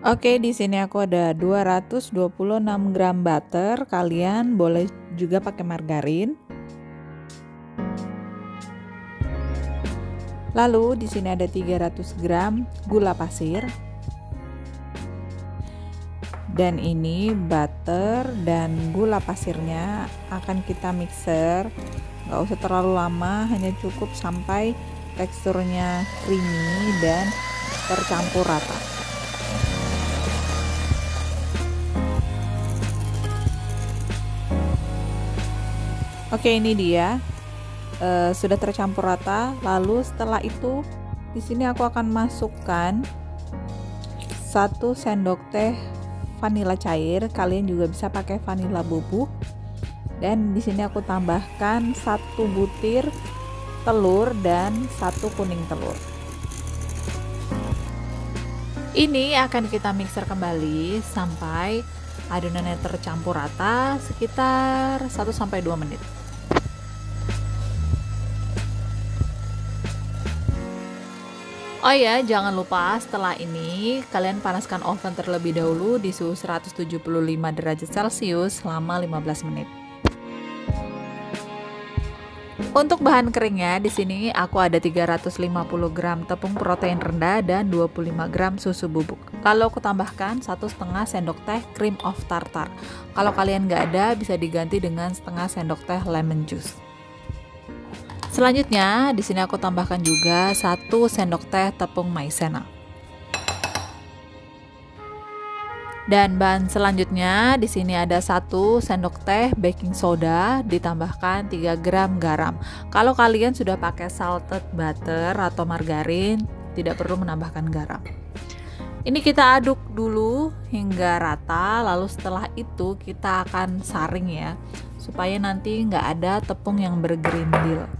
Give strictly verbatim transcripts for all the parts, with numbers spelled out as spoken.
Oke, di sini aku ada dua ratus dua puluh enam gram butter. Kalian boleh juga pakai margarin. Lalu di sini ada tiga ratus gram gula pasir. Dan ini butter dan gula pasirnya akan kita mixer. Gak usah terlalu lama, hanya cukup sampai teksturnya creamy dan tercampur rata. Oke, ini dia e, sudah tercampur rata. Lalu setelah itu di sini aku akan masukkan satu sendok teh vanila cair. Kalian juga bisa pakai vanila bubuk. Dan di sini aku tambahkan satu butir telur dan satu kuning telur. Ini akan kita mixer kembali sampai adonannya tercampur rata sekitar satu sampai dua menit. Oh ya, jangan lupa setelah ini kalian panaskan oven terlebih dahulu di suhu seratus tujuh puluh lima derajat Celcius selama lima belas menit. Untuk bahan keringnya di sini aku ada tiga ratus lima puluh gram tepung protein rendah dan dua puluh lima gram susu bubuk. Lalu aku tambahkan satu setengah sendok teh cream of tartar. Kalau kalian nggak ada, bisa diganti dengan setengah sendok teh lemon juice. Selanjutnya di sini aku tambahkan juga satu sendok teh tepung maizena. Dan bahan selanjutnya di sini ada satu sendok teh baking soda, ditambahkan tiga gram garam. Kalau kalian sudah pakai salted butter atau margarin, tidak perlu menambahkan garam. Ini kita aduk dulu hingga rata, lalu setelah itu kita akan saring ya, supaya nanti nggak ada tepung yang bergerindil.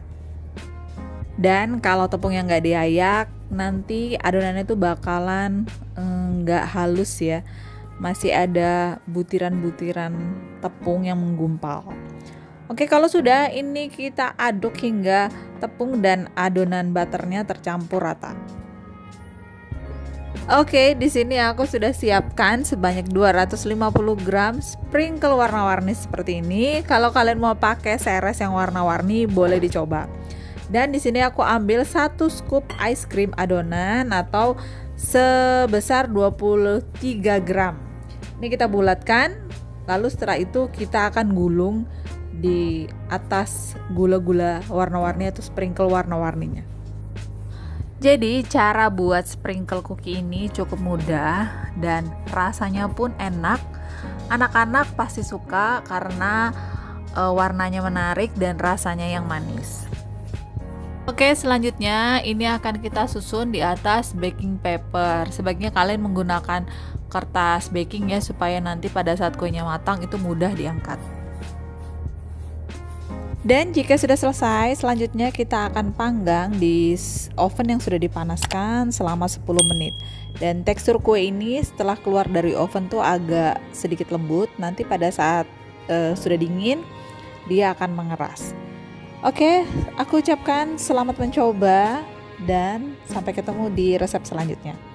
Dan kalau tepung yang nggak diayak, nanti adonannya itu bakalan nggak mm, halus ya. Masih ada butiran-butiran tepung yang menggumpal. Oke, kalau sudah, ini kita aduk hingga tepung dan adonan butternya tercampur rata. Oke, di sini aku sudah siapkan sebanyak dua ratus lima puluh gram sprinkle warna-warni seperti ini. Kalau kalian mau pakai seres yang warna-warni, boleh dicoba. Dan di sini aku ambil satu scoop ice cream adonan atau sebesar dua puluh tiga gram. Ini kita bulatkan, lalu setelah itu kita akan gulung di atas gula-gula warna-warni atau sprinkle warna-warninya. Jadi cara buat sprinkle cookie ini cukup mudah dan rasanya pun enak. Anak-anak pasti suka karena e, warnanya menarik dan rasanya yang manis. Oke, selanjutnya ini akan kita susun di atas baking paper. Sebaiknya kalian menggunakan kertas baking ya, supaya nanti pada saat kuenya matang itu mudah diangkat. Dan jika sudah selesai, selanjutnya kita akan panggang di oven yang sudah dipanaskan selama sepuluh menit. Dan tekstur kue ini setelah keluar dari oven tuh agak sedikit lembut. Nanti pada saat uh, sudah dingin, dia akan mengeras. Oke, aku ucapkan selamat mencoba dan sampai ketemu di resep selanjutnya.